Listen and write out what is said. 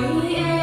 foi